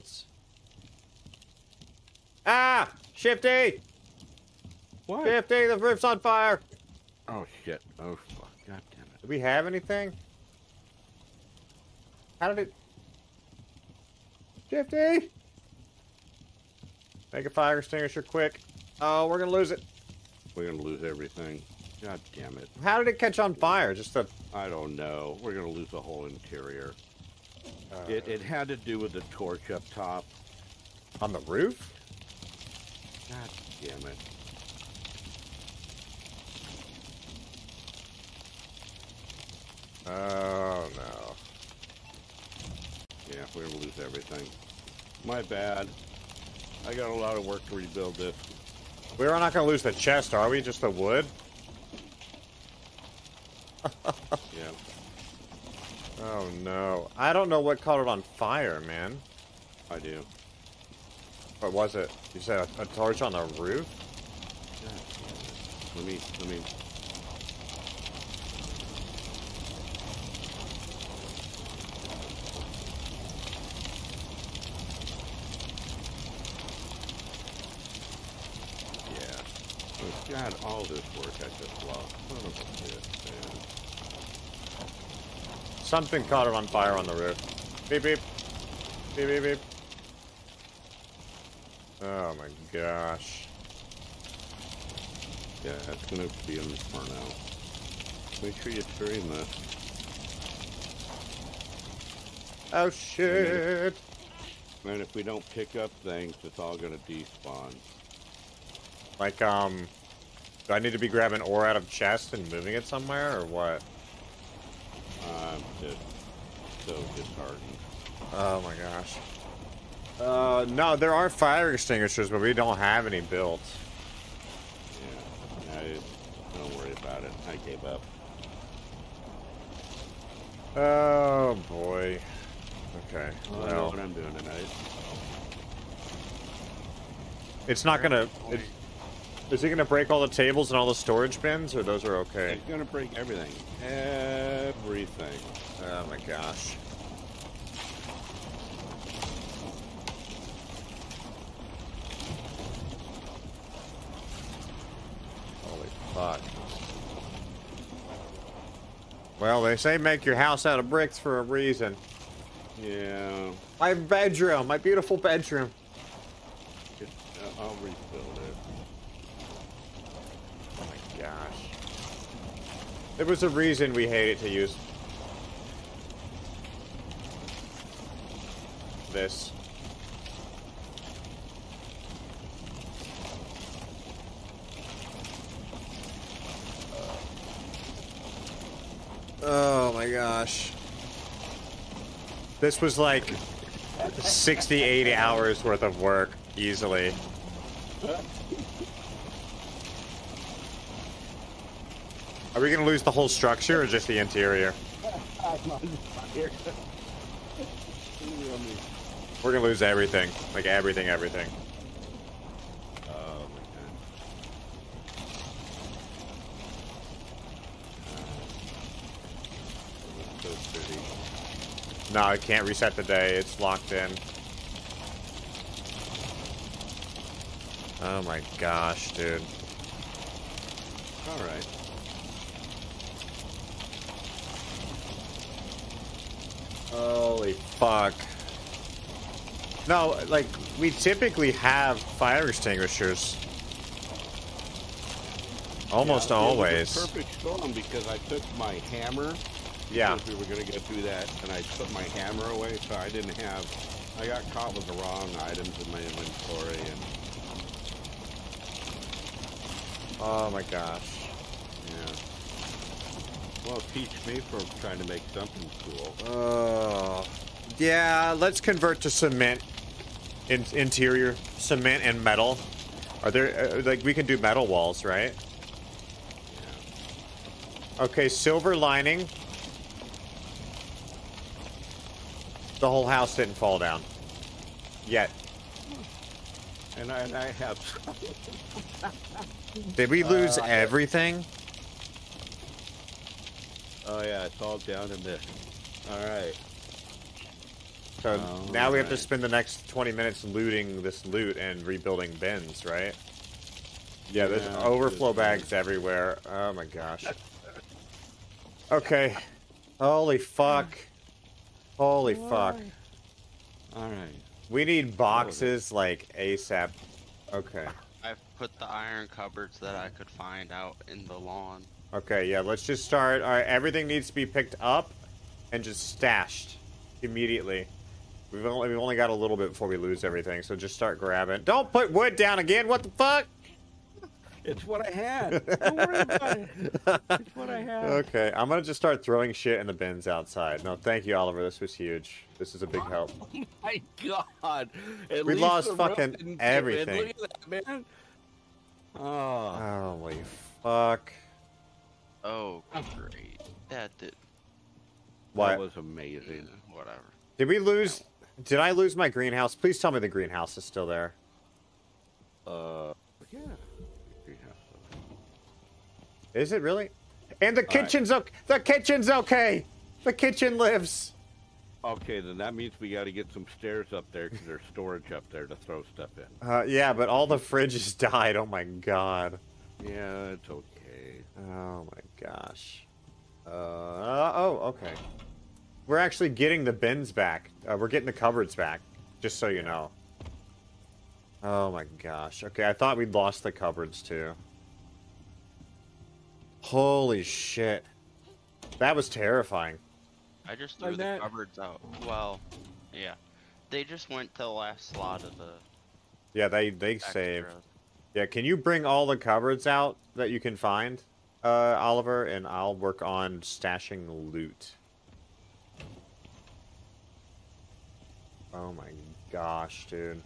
favorites. Ah! Shifty! What? Shifty, the roof's on fire! Oh shit. Oh fuck. God damn it. Do we have anything? How did it... Shifty! Make a fire extinguisher quick. Oh, we're gonna lose it. We're gonna lose everything. God damn it. How did it catch on fire? Just the... I don't know. We're gonna lose the whole interior. It had to do with the torch up top. On the roof? God damn it. Oh, no. Yeah, we're gonna lose everything. My bad. I got a lot of work to rebuild this. We're not gonna lose the chest, are we? Just the wood? Yeah. Oh no. I don't know what caught it on fire, man. I do. What was it? You said a torch on the roof? Let me... God, all this work I just lost. Son of a bitch, man. Something caught it on fire on the roof. Beep, beep. Beep, beep, beep. Oh my gosh. Yeah, that's gonna be in this for now. Make sure you stream this. Oh shit! Man, if we don't pick up things, it's all gonna despawn. Like, do I need to be grabbing ore out of chest and moving it somewhere, or what? I'm just so disheartened. Oh my gosh. No, there are fire extinguishers, but we don't have any built. Yeah, don't worry about it. I gave up. Oh boy. Okay. Well, I know what I'm doing tonight. It's not gonna... Is he gonna break all the tables and all the storage bins, or those are okay? He's gonna break everything. Everything. Oh my gosh. Holy fuck. Well, they say make your house out of bricks for a reason. Yeah. My bedroom, my beautiful bedroom. I'll rebuild it. Gosh. There was a reason we hated to use this. Oh my gosh. This was like 68 hours worth of work, easily. Are we gonna lose the whole structure or just the interior? I'm on fire. We're gonna lose everything. Like everything, everything. Oh my god. It was so pretty. No, I can't reset the day. It's locked in. Oh my gosh, dude. Alright. Holy fuck. No, like, we typically have fire extinguishers. Almost always. It was a perfect storm because I took my hammer. Yeah. Because we were going to get through that, and I put my hammer away, so I didn't have... I got caught with the wrong items in my inventory, and... Oh my gosh. Yeah. Well, teach me from trying to make something cool. Yeah, let's convert to cement, interior cement and metal. Are there, like, we can do metal walls, right? Yeah. Okay, silver lining. The whole house didn't fall down. Yet. And I have... Did we lose everything? Oh yeah, it's all down in this. Alright. So now we have to spend the next 20 minutes looting this loot and rebuilding bins, right? Yeah, there's overflow bags everywhere. Oh my gosh. Okay. Holy fuck. Holy fuck. Alright. We need boxes like ASAP. Okay. I've put the iron cupboards that I could find out in the lawn. Okay, yeah, let's just start. Alright, everything needs to be picked up and just stashed immediately. We've only got a little bit before we lose everything, so just start grabbing. Don't put wood down again, what the fuck? It's what I had. Don't worry about it. It's what I had. Okay, I'm gonna just start throwing shit in the bins outside. No, thank you, Oliver. This was huge. This is a big help. Oh my god. At we lost fucking everything. Look at that, man. Oh. Holy fuck. Oh, great. That did. What? That was amazing. Whatever. Did we lose? Did I lose my greenhouse? Please tell me the greenhouse is still there. Yeah. Is it really? And the kitchen's okay. The kitchen's okay. The kitchen lives. Okay, then that means we got to get some stairs up there because there's storage up there to throw stuff in. Yeah, but all the fridges died. Oh my god. Yeah, it's okay. Oh my gosh. Okay. We're actually getting the bins back. We're getting the cupboards back. Just so you know. Oh my gosh. Okay, I thought we'd lost the cupboards too. Holy shit. That was terrifying. I just threw the cupboards out. Well, yeah. They just went to the last slot of the... Yeah, they saved. Yeah, can you bring all the cupboards out that you can find, Oliver? And I'll work on stashing loot. Oh my gosh, dude.